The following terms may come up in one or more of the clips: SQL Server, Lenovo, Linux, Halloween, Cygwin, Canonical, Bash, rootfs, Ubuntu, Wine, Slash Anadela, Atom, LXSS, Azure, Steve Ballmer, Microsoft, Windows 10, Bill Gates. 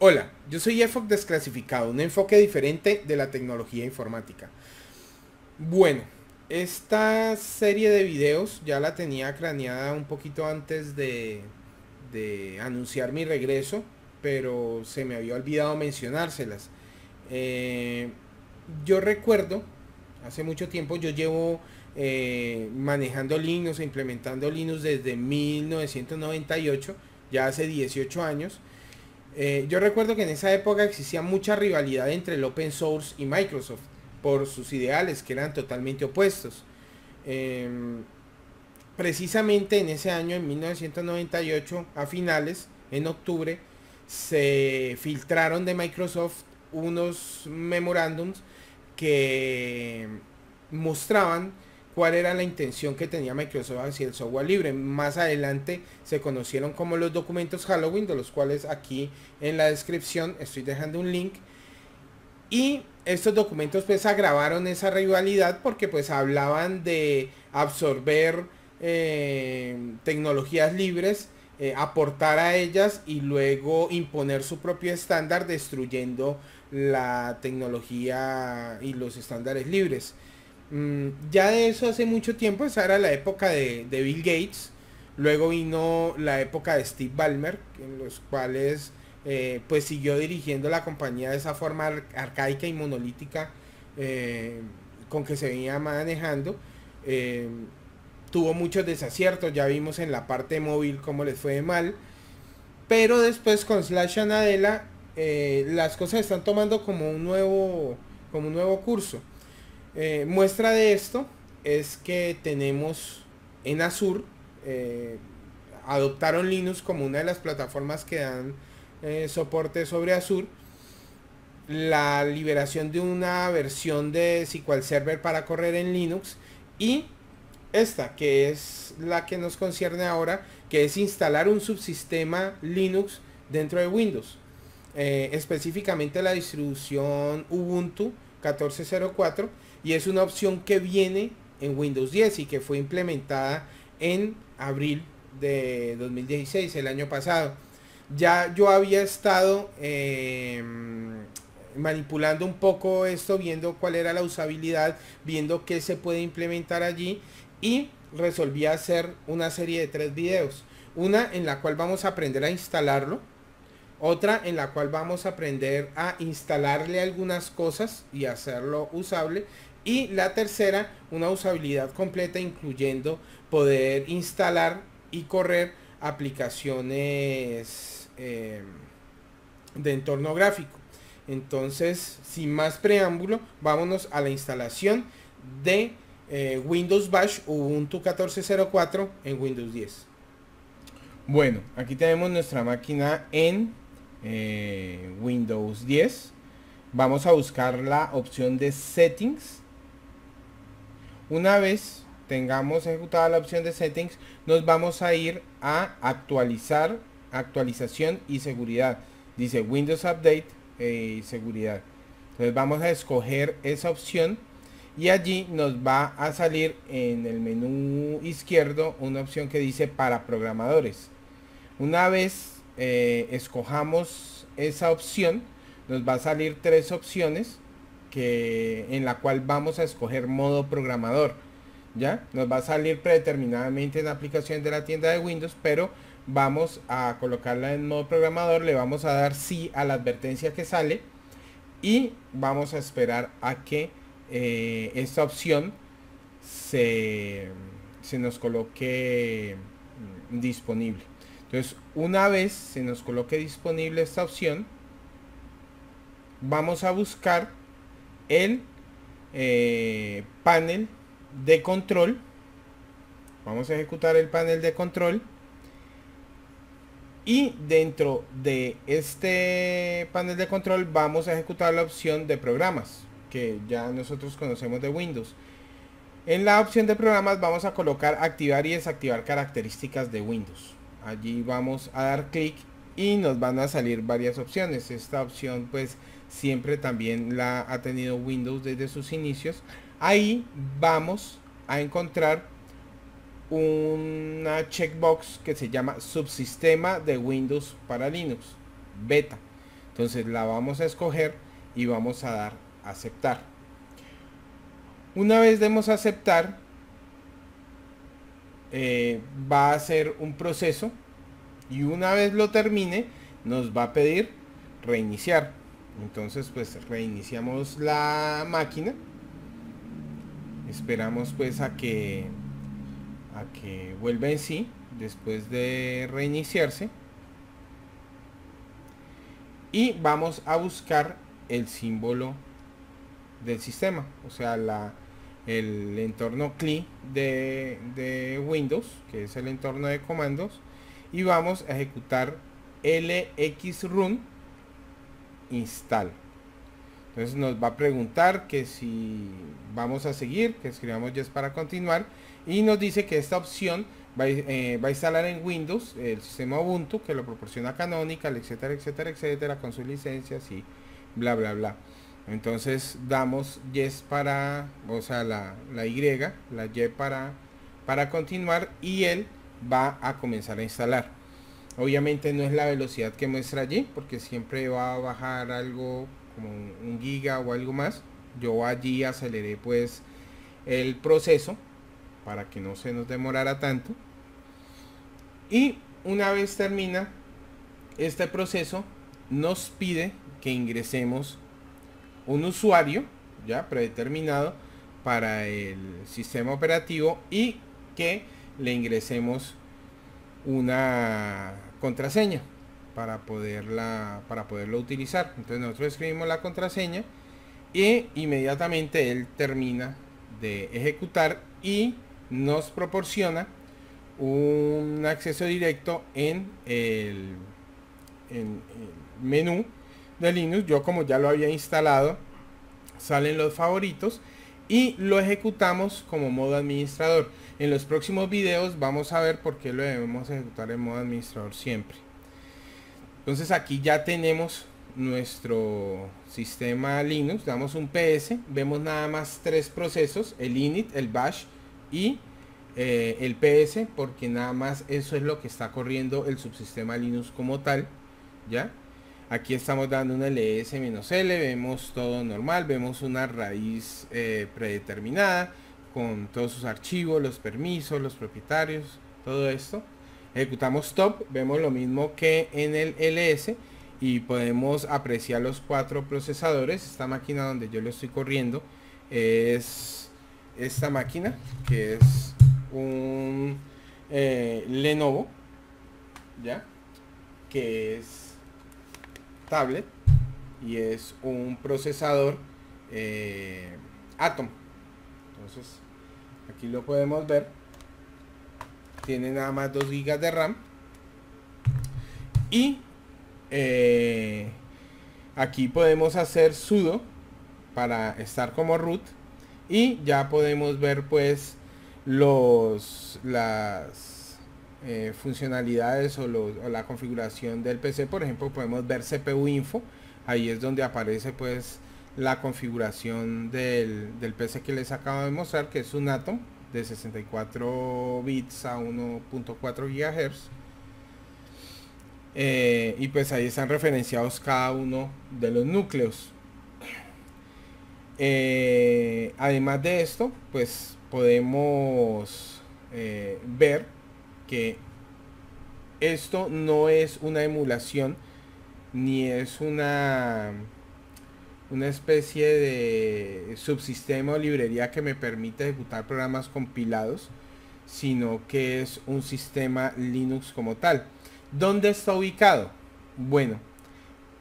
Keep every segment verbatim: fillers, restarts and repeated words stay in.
Hola, yo soy E F O C Desclasificado, un enfoque diferente de la tecnología informática. Bueno, esta serie de videos ya la tenía craneada un poquito antes de, de anunciar mi regreso, pero se me había olvidado mencionárselas. Eh, yo recuerdo, hace mucho tiempo, yo llevo eh, manejando Linux e implementando Linux desde mil novecientos noventa y ocho, ya hace dieciocho años. Eh, yo recuerdo que en esa época existía mucha rivalidad entre el open source y Microsoft por sus ideales, que eran totalmente opuestos. Eh, precisamente en ese año, en mil novecientos noventa y ocho, a finales, en octubre, se filtraron de Microsoft unos memorándums que mostraban cuál era la intención que tenía Microsoft hacia el software libre. Más adelante se conocieron como los documentos Halloween, de los cuales aquí en la descripción estoy dejando un link. Y estos documentos pues agravaron esa rivalidad porque pues hablaban de absorber eh, tecnologías libres, eh, aportar a ellas y luego imponer su propio estándar destruyendo la tecnología y los estándares libres. Ya de eso hace mucho tiempo, esa era la época de, de Bill Gates, luego vino la época de Steve Ballmer, en los cuales eh, pues siguió dirigiendo la compañía de esa forma arcaica y monolítica eh, con que se venía manejando. Eh, tuvo muchos desaciertos, ya vimos en la parte móvil cómo les fue de mal, pero después con Slash Anadela eh, las cosas están tomando como un nuevo, como un nuevo curso. Eh, muestra de esto es que tenemos en Azure, eh, adoptaron Linux como una de las plataformas que dan eh, soporte sobre Azure, la liberación de una versión de S Q L Server para correr en Linux, y esta que es la que nos concierne ahora, que es instalar un subsistema Linux dentro de Windows, eh, específicamente la distribución Ubuntu catorce cero cuatro, y es una opción que viene en Windows diez y que fue implementada en abril de dos mil dieciséis, el año pasado. Ya yo había estado eh, manipulando un poco esto, viendo cuál era la usabilidad, viendo qué se puede implementar allí, y resolví hacer una serie de tres videos. Una en la cual vamos a aprender a instalarlo, otra en la cual vamos a aprender a instalarle algunas cosas y hacerlo usable, y la tercera, una usabilidad completa incluyendo poder instalar y correr aplicaciones eh, de entorno gráfico. Entonces, sin más preámbulo, vámonos a la instalación de eh, Windows Bash Ubuntu catorce cero cuatro en Windows diez. Bueno, aquí tenemos nuestra máquina en Eh, Windows diez. Vamos a buscar la opción de settings. Una vez tengamos ejecutada la opción de settings, nos vamos a ir a actualizar, actualización y seguridad. Dice Windows Update y eh, seguridad. Entonces vamos a escoger esa opción y allí nos va a salir en el menú izquierdo una opción que dice para programadores. Una vez Eh, escojamos esa opción, nos va a salir tres opciones que, en la cual vamos a escoger modo programador. Ya nos va a salir predeterminadamente en la aplicación de la tienda de Windows, pero vamos a colocarla en modo programador, le vamos a dar sí a la advertencia que sale y vamos a esperar a que eh, esta opción se, se nos coloque disponible. Entonces, una vez se nos coloque disponible esta opción, vamos a buscar el eh, panel de control. Vamos a ejecutar el panel de control. Y dentro de este panel de control vamos a ejecutar la opción de programas, que ya nosotros conocemos de Windows. En la opción de programas vamos a colocar activar y desactivar características de Windows. Allí vamos a dar clic y nos van a salir varias opciones. Esta opción pues siempre también la ha tenido Windows desde sus inicios. Ahí vamos a encontrar una checkbox que se llama subsistema de Windows para Linux beta. Entonces la vamos a escoger y vamos a dar a aceptar. Una vez demos a aceptar, eh, va a hacer un proceso y una vez lo termine nos va a pedir reiniciar. Entonces pues reiniciamos la máquina, esperamos pues a que a que vuelva en sí después de reiniciarse y vamos a buscar el símbolo del sistema, o sea la, el entorno C L I de, de Windows, que es el entorno de comandos, y vamos a ejecutar L X run install. Entonces nos va a preguntar que si vamos a seguir, que escribamos yes para continuar, y nos dice que esta opción va, eh, va a instalar en Windows el sistema Ubuntu, que lo proporciona Canonical, etcétera, etcétera, etcétera, con sus licencias y bla bla bla. Entonces damos yes para, o sea la, la Y, la Y para, para continuar, y él va a comenzar a instalar. Obviamente no es la velocidad que muestra allí, porque siempre va a bajar algo como un giga o algo más. Yo allí aceleré pues el proceso para que no se nos demorara tanto, y una vez termina este proceso nos pide que ingresemos un usuario ya predeterminado para el sistema operativo y que le ingresemos una contraseña para poderla para poderlo utilizar. Entonces nosotros escribimos la contraseña e inmediatamente él termina de ejecutar y nos proporciona un acceso directo en el, en el menú de Linux. Yo, como ya lo había instalado, salen los favoritos y lo ejecutamos como modo administrador. En los próximos videos vamos a ver por qué lo debemos ejecutar en modo administrador siempre. Entonces aquí ya tenemos nuestro sistema Linux. Damos un ps, vemos nada más tres procesos, el init, el bash y eh, el ps, porque nada más eso es lo que está corriendo el subsistema Linux como tal, ¿ya? Aquí estamos dando un ls-l, vemos todo normal, vemos una raíz eh, predeterminada con todos sus archivos, los permisos, los propietarios, todo esto. Ejecutamos top, vemos lo mismo que en el ls y podemos apreciar los cuatro procesadores. Esta máquina donde yo lo estoy corriendo es esta máquina, que es un eh, Lenovo, ya, que es tablet, y es un procesador eh, Atom. Entonces aquí lo podemos ver, tiene nada más dos gigas de RAM, y eh, aquí podemos hacer sudo para estar como root y ya podemos ver pues los las Eh, funcionalidades o, lo, o la configuración del P C. Por ejemplo, podemos ver C P U info, ahí es donde aparece pues la configuración del, del P C que les acabo de mostrar, que es un Atom de sesenta y cuatro bits a uno punto cuatro gigahercios, eh, y pues ahí están referenciados cada uno de los núcleos. Eh, además de esto pues podemos eh, ver que esto no es una emulación ni es una una especie de subsistema o librería que me permite ejecutar programas compilados, sino que es un sistema Linux como tal. ¿Dónde está ubicado? Bueno,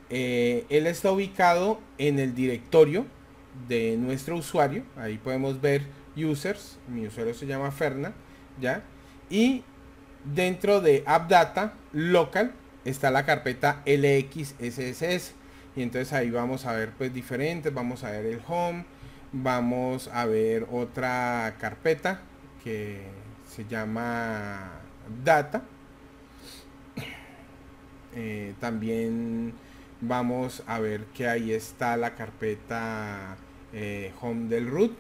eh, él está ubicado en el directorio de nuestro usuario. Ahí podemos ver users, mi usuario se llama Ferna, ya, y dentro de AppData Local está la carpeta L X S S, y entonces ahí vamos a ver pues diferentes, vamos a ver el Home, vamos a ver otra carpeta que se llama Data, eh, también vamos a ver que ahí está la carpeta eh, Home del root,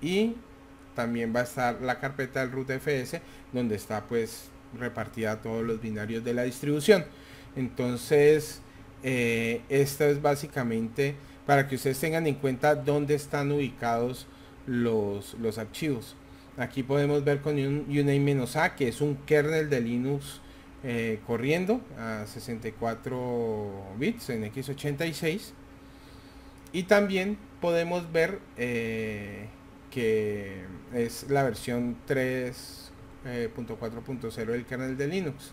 y también va a estar la carpeta del rootfs, donde está pues repartida todos los binarios de la distribución. Entonces eh, esta es básicamente para que ustedes tengan en cuenta dónde están ubicados los, los archivos. Aquí podemos ver con un uname-a que es un kernel de Linux eh, corriendo a sesenta y cuatro bits en equis ochenta y seis, y también podemos ver eh, que es la versión tres punto cuatro punto cero eh, del kernel de Linux.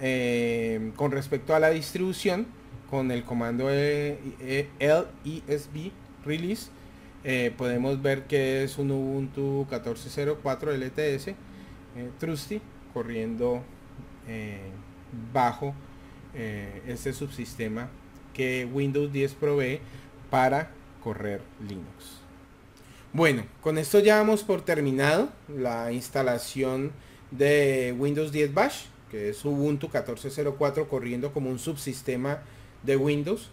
Eh, con respecto a la distribución, con el comando de, de, L S B release eh, podemos ver que es un Ubuntu catorce punto cero cuatro L T S eh, Trusty corriendo eh, bajo eh, este subsistema que Windows diez provee para correr Linux. Bueno, con esto ya damos por terminado la instalación de Windows diez Bash, que es Ubuntu catorce punto cero cuatro corriendo como un subsistema de Windows.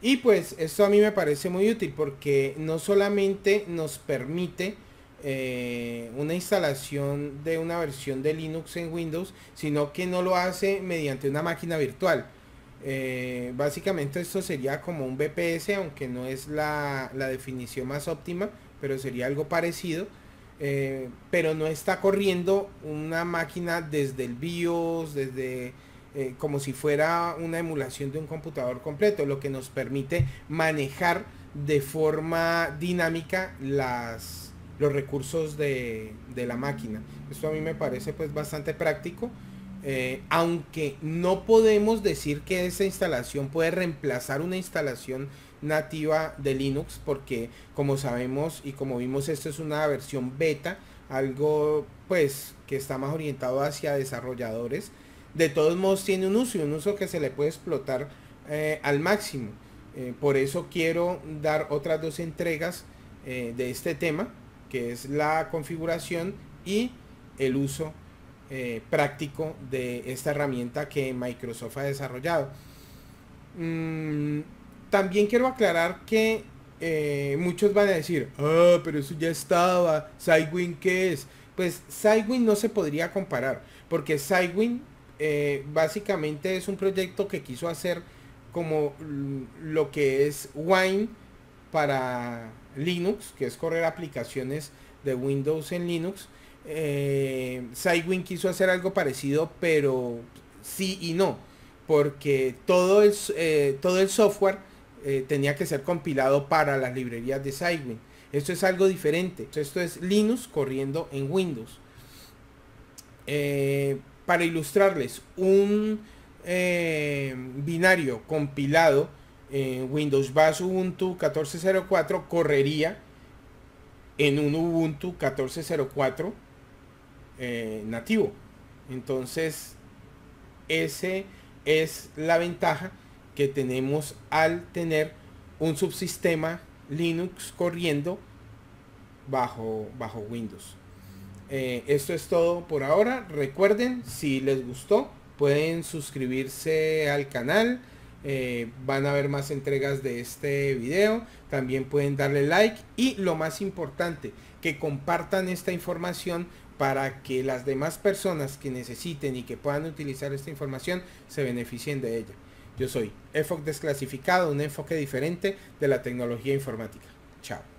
Y pues esto a mí me parece muy útil porque no solamente nos permite eh, una instalación de una versión de Linux en Windows, sino que no lo hace mediante una máquina virtual. Eh, básicamente esto sería como un V P S, aunque no es la, la definición más óptima, pero sería algo parecido. Eh, pero no está corriendo una máquina desde el BIOS, desde eh, como si fuera una emulación de un computador completo, lo que nos permite manejar de forma dinámica las, los recursos de, de la máquina. Esto a mí me parece pues bastante práctico, eh, aunque no podemos decir que esa instalación puede reemplazar una instalación nativa de Linux, porque como sabemos y como vimos, esto es una versión beta, algo pues que está más orientado hacia desarrolladores. De todos modos tiene un uso, y un uso que se le puede explotar eh, al máximo. Eh, por eso quiero dar otras dos entregas eh, de este tema, que es la configuración y el uso eh, práctico de esta herramienta que Microsoft ha desarrollado. mm. También quiero aclarar que eh, muchos van a decir, ah, oh, pero eso ya estaba, Cygwin, ¿qué es? Pues Cygwin no se podría comparar, porque Cygwin eh, básicamente es un proyecto que quiso hacer como lo que es Wine para Linux, que es correr aplicaciones de Windows en Linux. Eh, Cygwin quiso hacer algo parecido, pero sí y no, porque todo el, eh, todo el software Eh, tenía que ser compilado para las librerías de Cygwin. Esto es algo diferente. Esto es Linux corriendo en Windows. Eh, para ilustrarles, un eh, binario compilado en eh, Windows Bash Ubuntu catorce punto cero cuatro correría en un Ubuntu catorce punto cero cuatro eh, nativo. Entonces, esa es la ventaja que tenemos al tener un subsistema Linux corriendo bajo, bajo Windows. Eh, esto es todo por ahora. Recuerden, si les gustó, pueden suscribirse al canal. Eh, van a ver más entregas de este video. También pueden darle like, y lo más importante, que compartan esta información para que las demás personas que necesiten y que puedan utilizar esta información se beneficien de ella. Yo soy E F O C Desclasificado, un enfoque diferente de la tecnología informática. Chao.